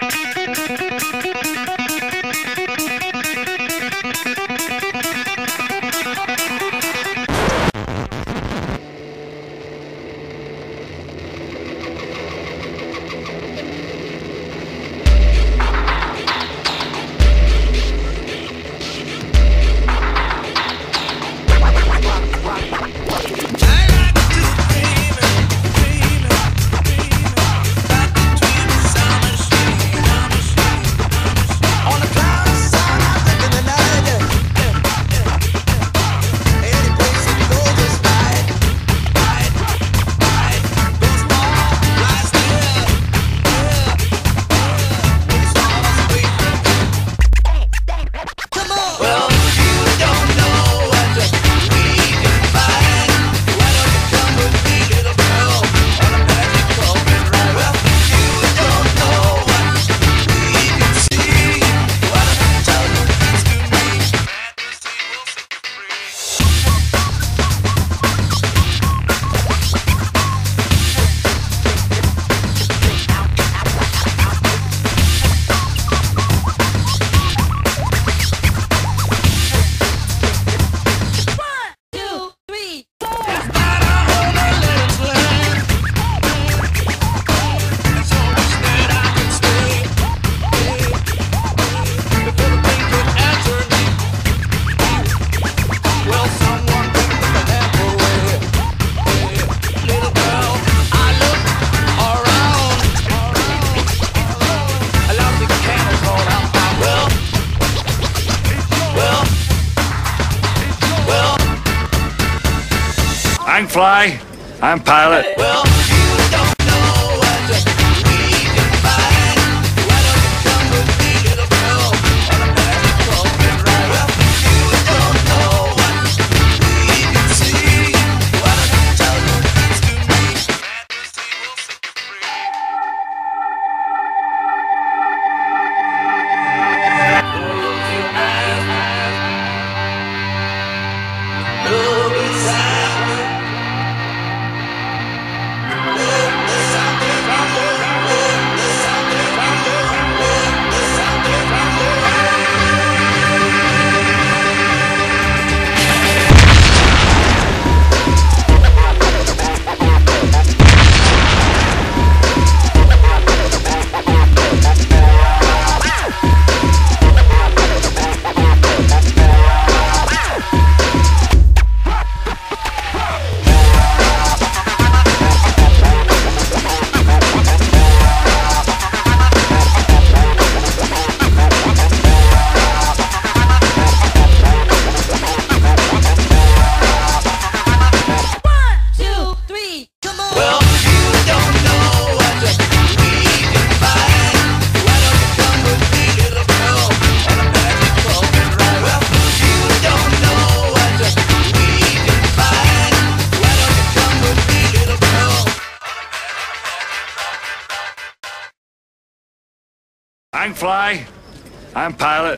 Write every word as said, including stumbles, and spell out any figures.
I'm Fly, I'm Pilot. Well, you don't know what to do. I'm Fly, I'm Pilot.